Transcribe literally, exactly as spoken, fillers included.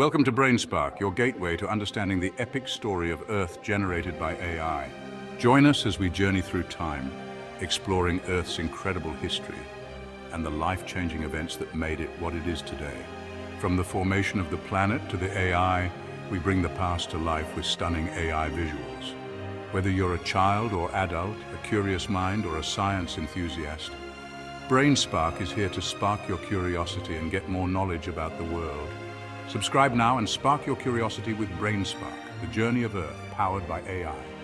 Welcome to Brain Spark, your gateway to understanding the epic story of Earth generated by A I. Join us as we journey through time, exploring Earth's incredible history and the life-changing events that made it what it is today. From the formation of the planet to the A I, we bring the past to life with stunning A I visuals. Whether you're a child or adult, a curious mind or a science enthusiast, Brain Spark is here to spark your curiosity and get more knowledge about the world. Subscribe now and spark your curiosity with Brain Spark, the journey of Earth powered by A I.